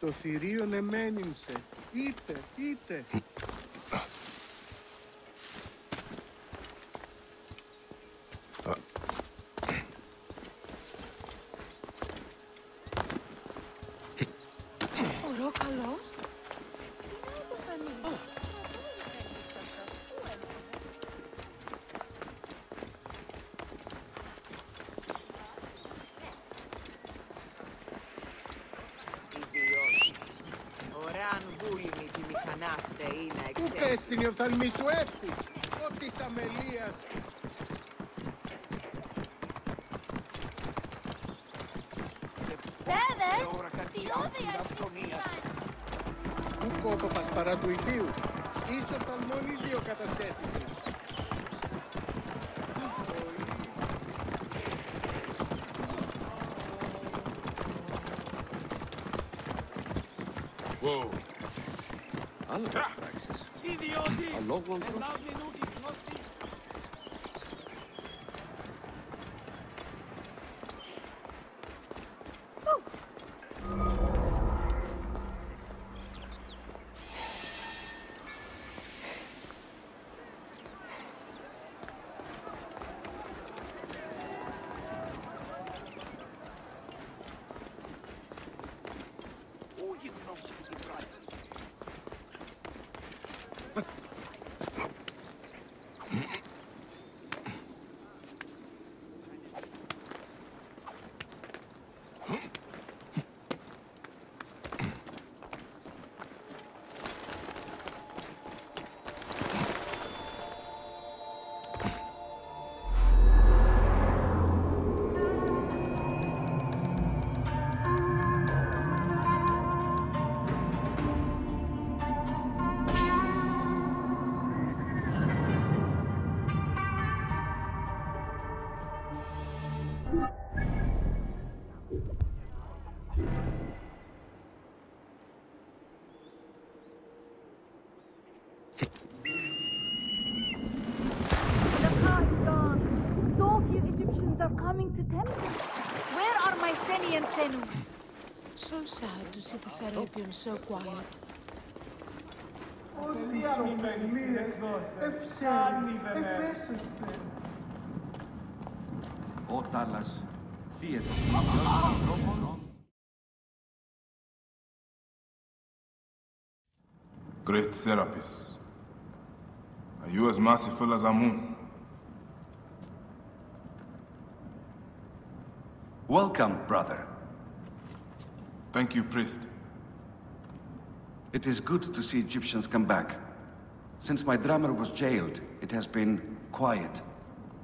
Το θηρίον εμένυμσε. Είτε. Στην οφθαλμή σου έρθει, ό,τι της αμελίας. Βέβαια, τη όδια αυτονία. Του κότοπας παρά του ιδίου, είσαι οφθαλμόν ίδιο κατασχέθησης. Wow. Άλλο πράξεις. Λόγω sad to see the Serapion so quiet. Ό,τι αμφιλίες ευχάνει δεν έφεσαστε. Ο Τάλλας θύεται ανθρώπων. Great Serapis, are you as merciful as Amun? Welcome, brother. Thank you, priest. It is good to see Egyptians come back. Since my drummer was jailed, it has been quiet.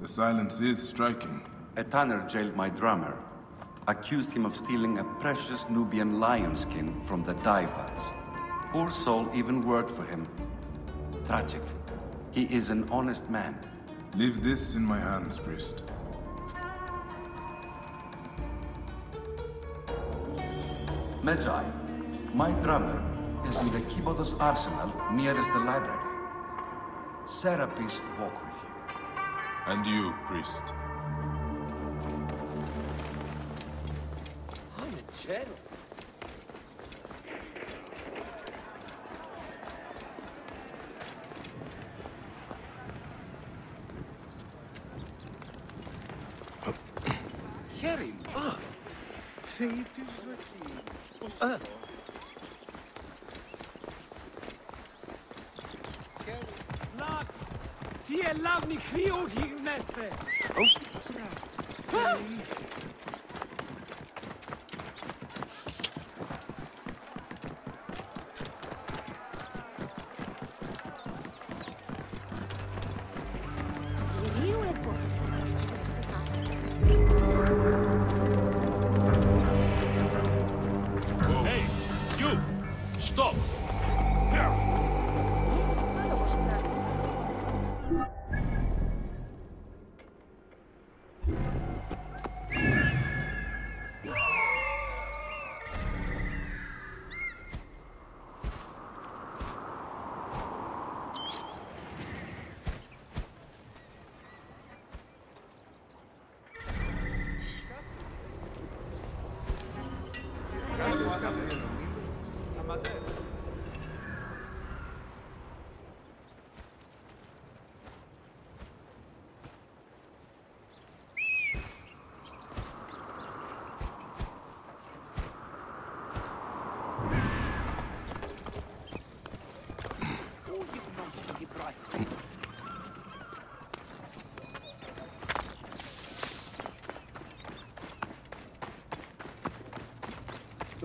The silence is striking. A tanner jailed my drummer, accused him of stealing a precious Nubian lion skin from the dye vats. Poor soul even worked for him. Tragic. He is an honest man. Leave this in my hands, priest. Medjay, my drummer, is in the Kiboto's arsenal nearest the library. Serapis walk with you. And you, priest. I'm a general.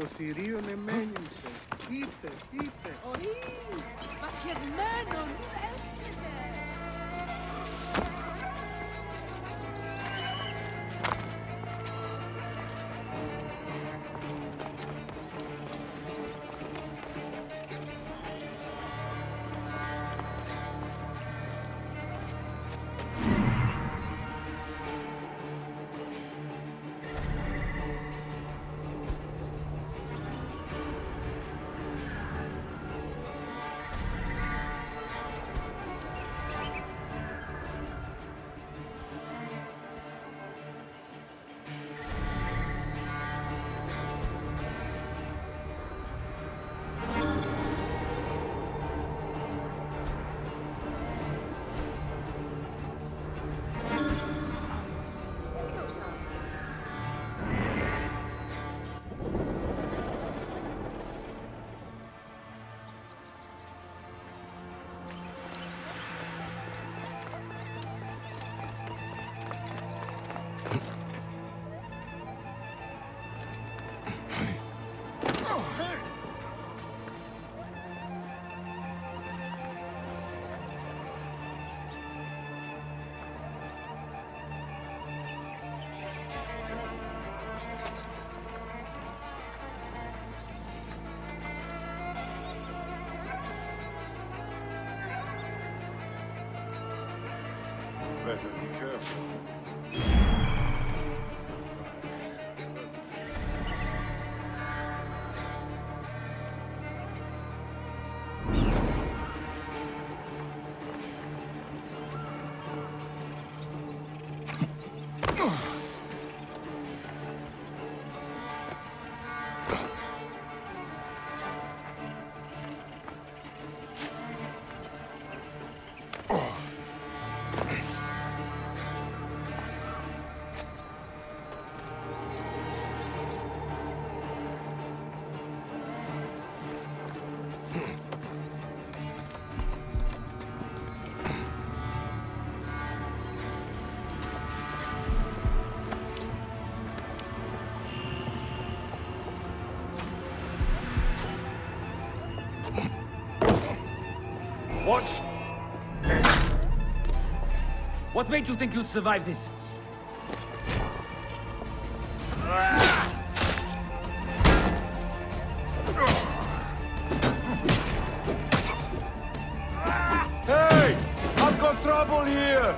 Το θηρίον εμένησε. Είτε, είτε. Οή, παχευμένο μου έσχεται. Better be careful. What made you think you'd survive this? Hey! I've got trouble here!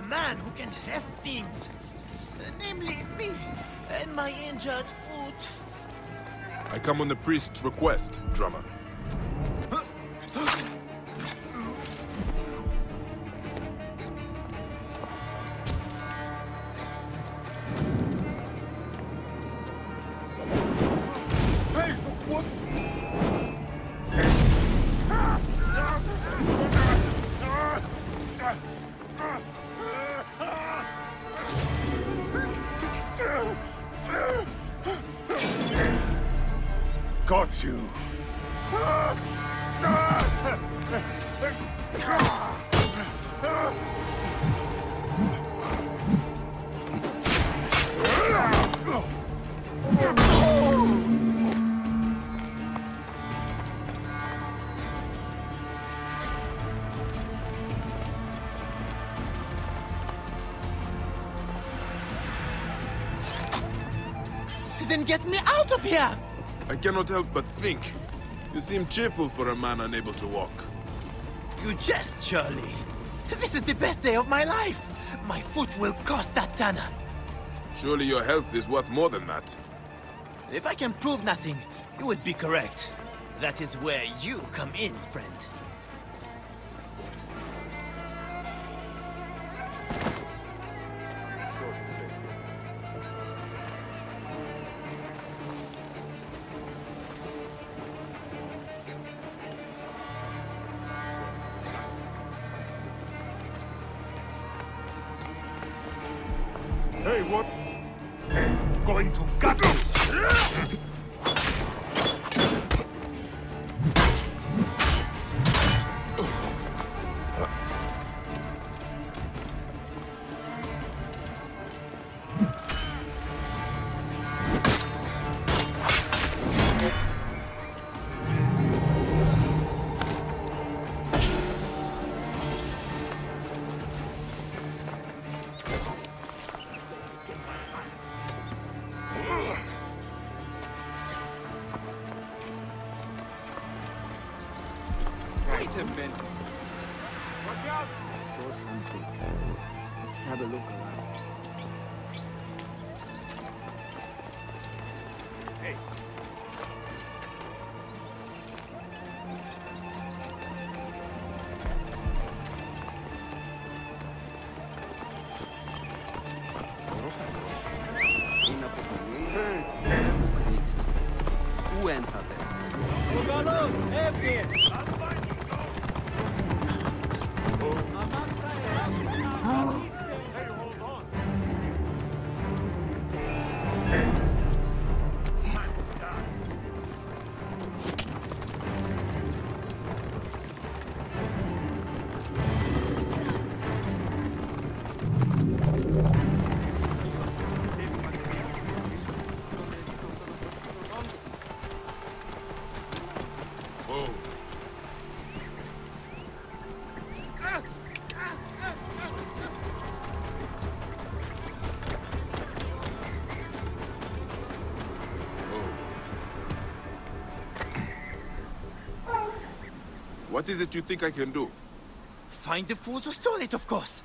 a man who can heft things. Namely, me and my injured foot. I come on the priest's request, drummer. Got you. Then get me out of here! I cannot help but think. You seem cheerful for a man unable to walk. You jest, surely. This is the best day of my life. My foot will cost that tanner. Surely your health is worth more than that. If I can prove nothing, you would be correct. That is where you come in, friend. Hey, what? Going to cut you! Watch out! I saw something. Let's have a look around. Hey! Who entered there? What is it you think I can do? Find the fools who stole it, of course.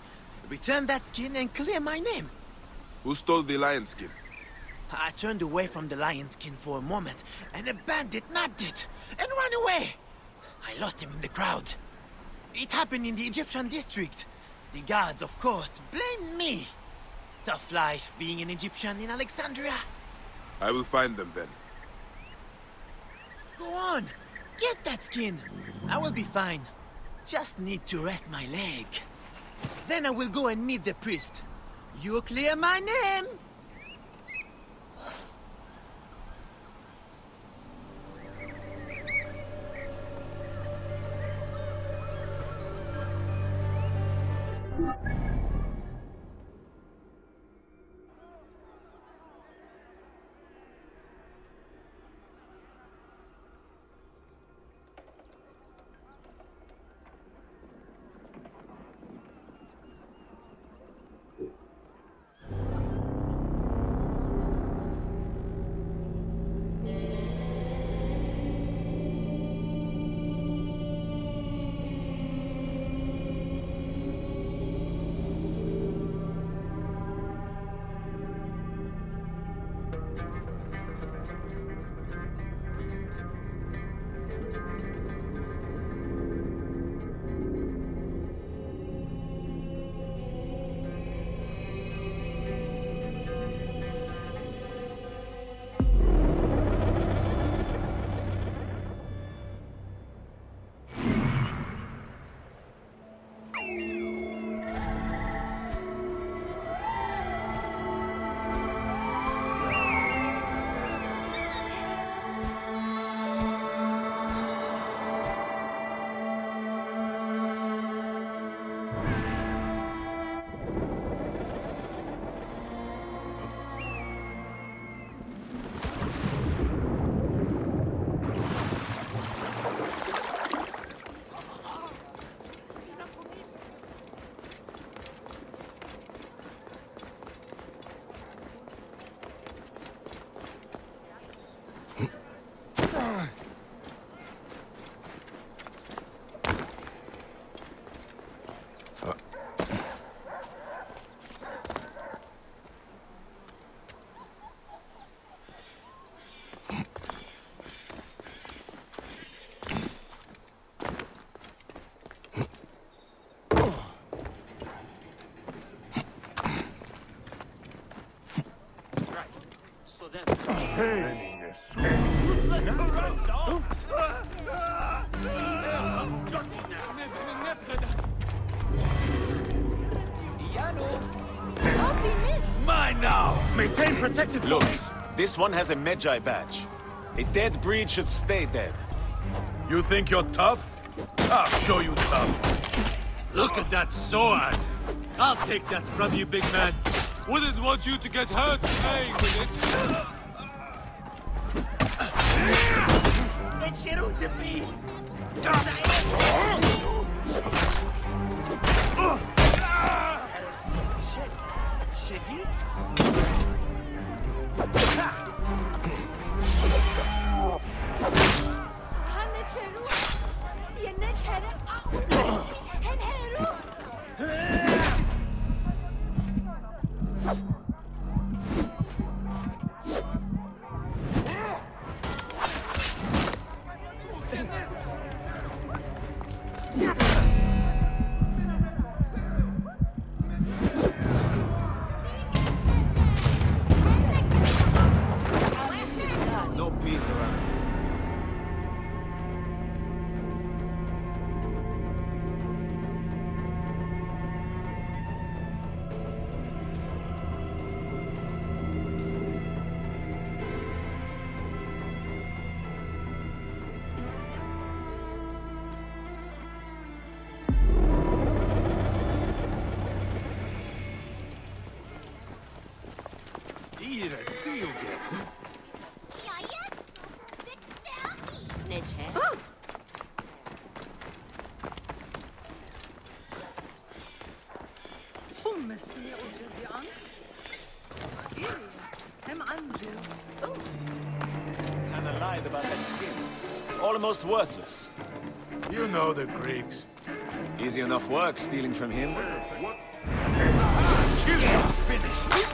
Return that skin and clear my name. Who stole the lion skin? I turned away from the lion skin for a moment, and a bandit nabbed it and ran away. I lost him in the crowd. It happened in the Egyptian district. The guards, of course, blame me. Tough life being an Egyptian in Alexandria. I will find them then. Go on. Get that skin! I will be fine. Just need to rest my leg. Then I will go and meet the priest. You clear my name! Retain protected force. Look, this one has a Medjay badge. A dead breed should stay dead. You think you're tough? I'll show you tough. Look at that sword. I'll take that from you, big man. Wouldn't want you to get hurt playing with it. That shit ought to be. Shit. Almost worthless. You know the Greeks. Easy enough work stealing from him. What? Kill him. Finished.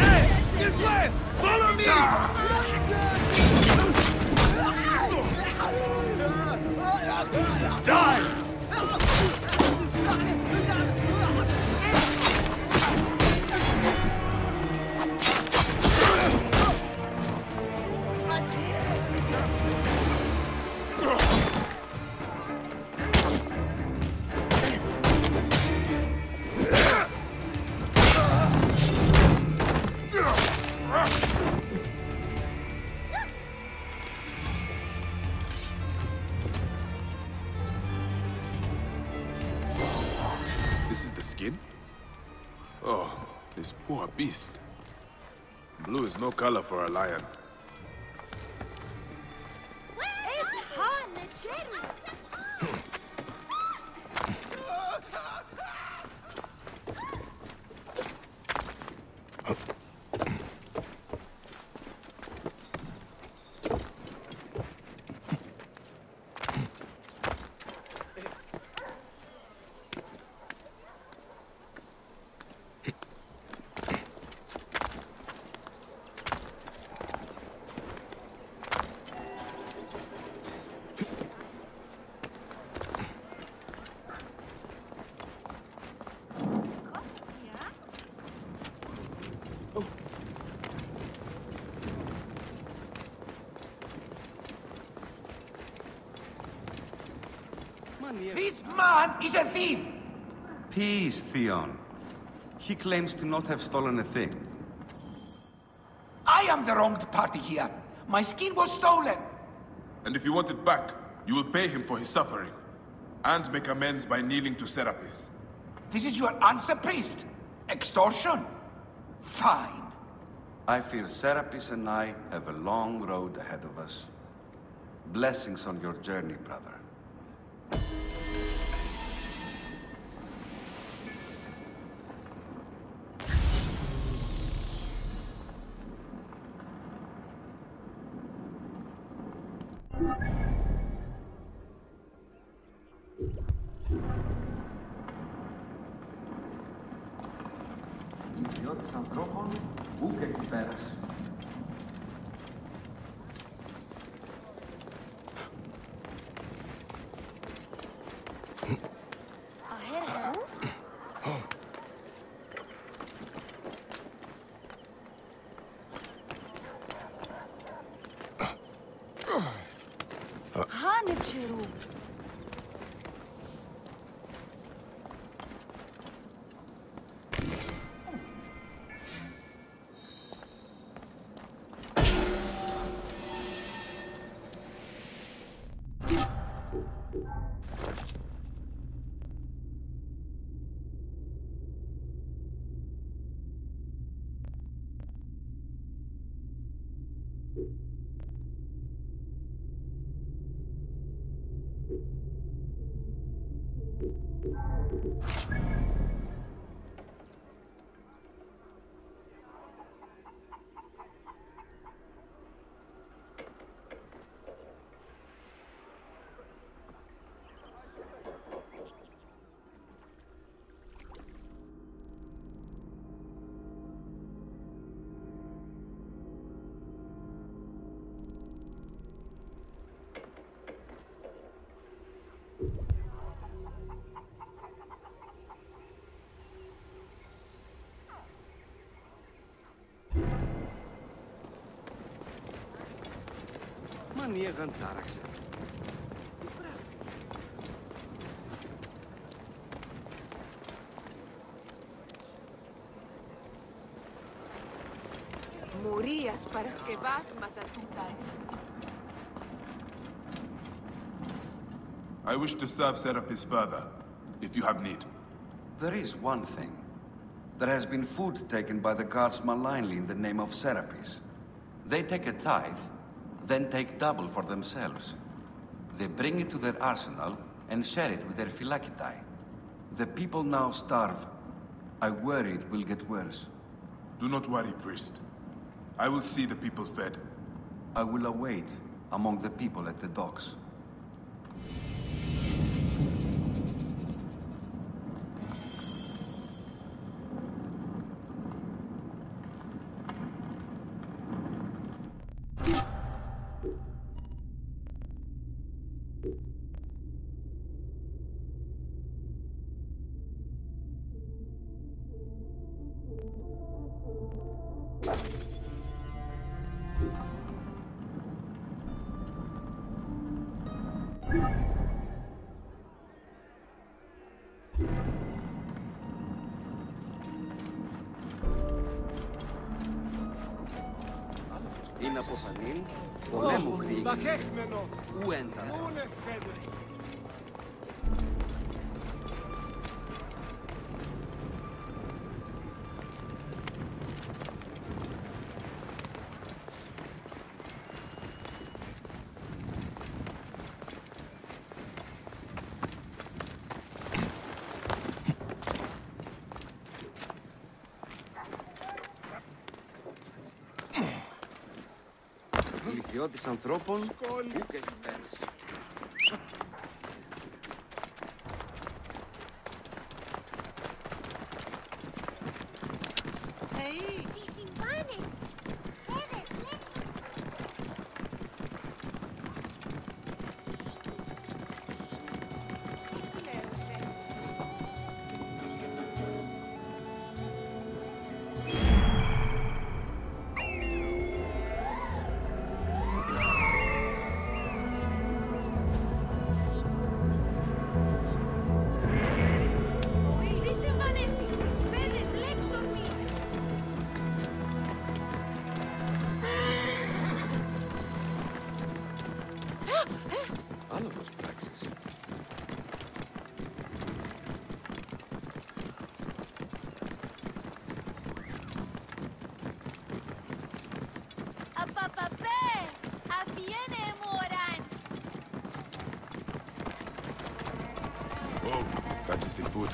Hey, this way! Follow me! Die! Beast. Blue is no color for a lion. This man is a thief! Peace, Theon. He claims to not have stolen a thing. I am the wronged party here. My skin was stolen. And if you want it back, you will pay him for his suffering. And make amends by kneeling to Serapis. This is your answer, priest? Extortion? Fine. I fear Serapis and I have a long road ahead of us. Blessings on your journey, brother. Μανίεγαν τάραξε. Μουρίας παρασκευάσματα του Τάι. I wish to serve Serapis further, if you have need. There is one thing. There has been food taken by the guards malignly in the name of Serapis. They take a tithe, then take double for themselves. They bring it to their arsenal and share it with their phylakitae. The people now starve. I worry it will get worse. Do not worry, priest. I will see the people fed. I will await among the people at the docks. Της ανθρώπων που και πέρσι.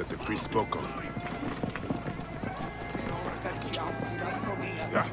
That the priest spoke of. Yeah.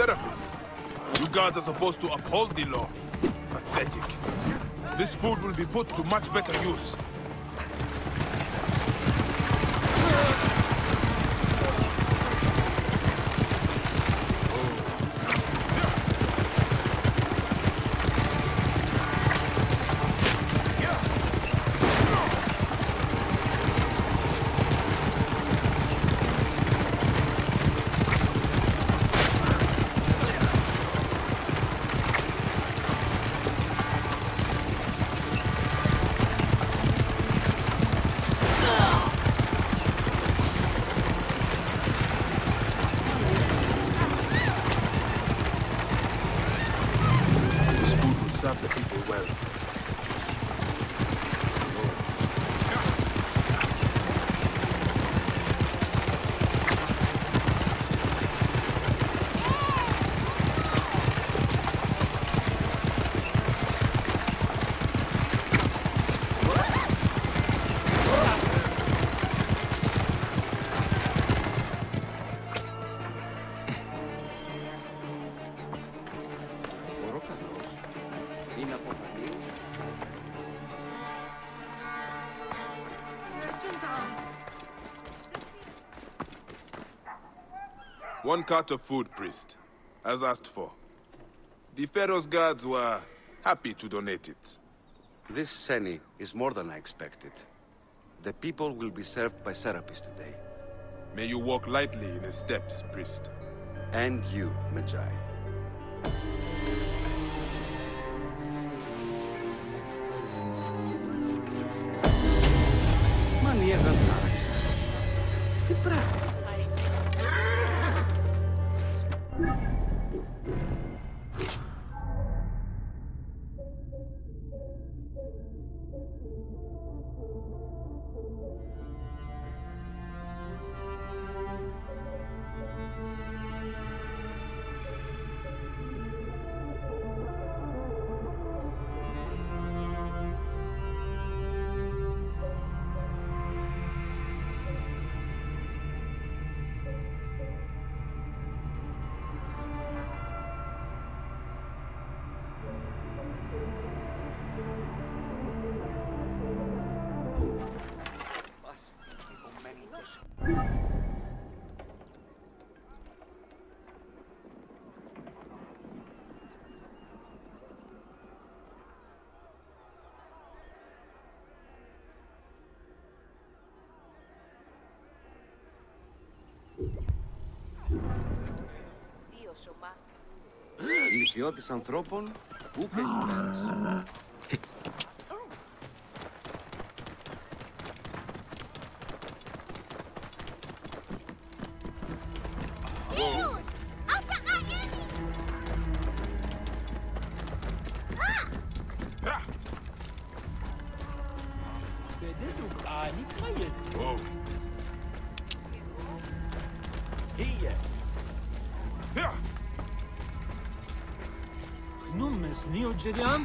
Serapis, you guards are supposed to uphold the law. Pathetic. This food will be put to much better use. serve the people well. One cart of food, priest, as asked for. The Pharaoh's guards were happy to donate it. This Seni is more than I expected. The people will be served by Serapis today. May you walk lightly in his steps, priest. And you, Medjay. Λυθιώτης ανθρώπων, που και ημέρας. Geriam?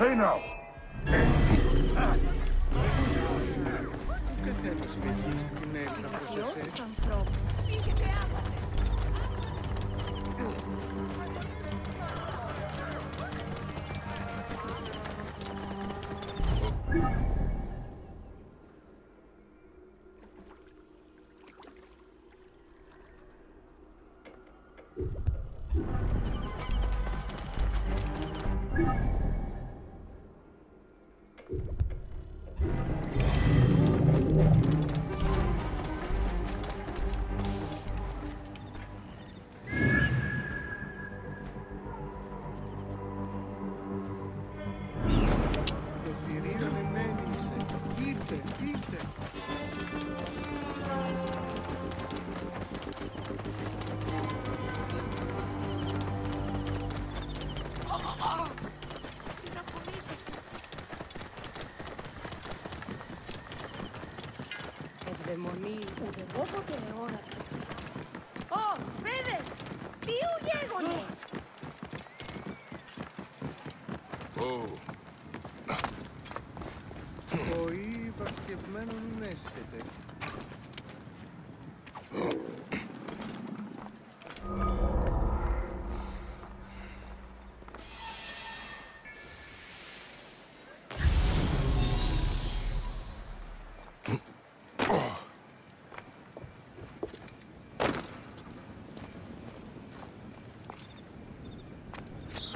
Hey now!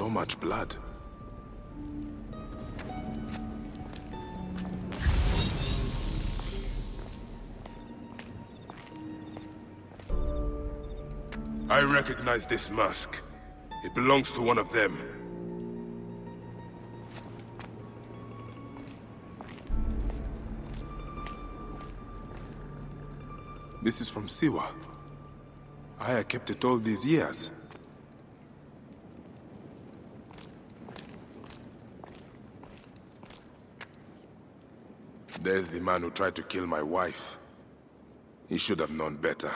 So much blood. I recognize this mask. It belongs to one of them. This is from Siwa. I kept it all these years. There's the man who tried to kill my wife. He should have known better.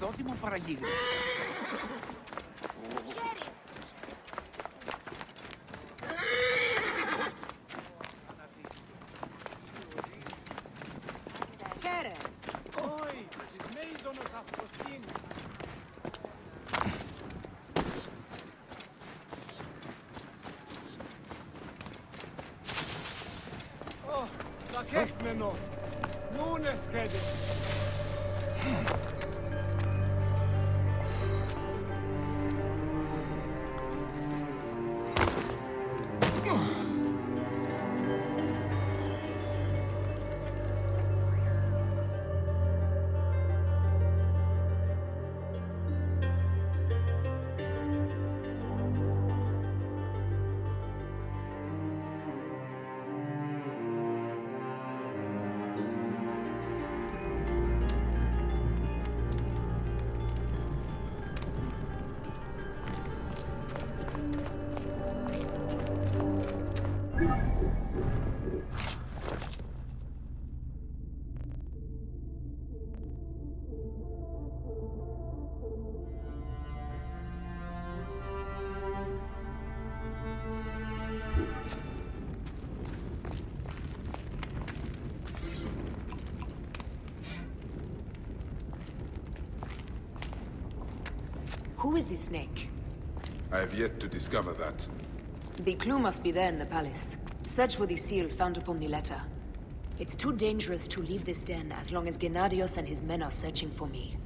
Δόθιμο παραγίγνωση. Who is this snake? I have yet to discover that. The clue must be there in the palace. Search for the seal found upon the letter. It's too dangerous to leave this den as long as Gennadios and his men are searching for me.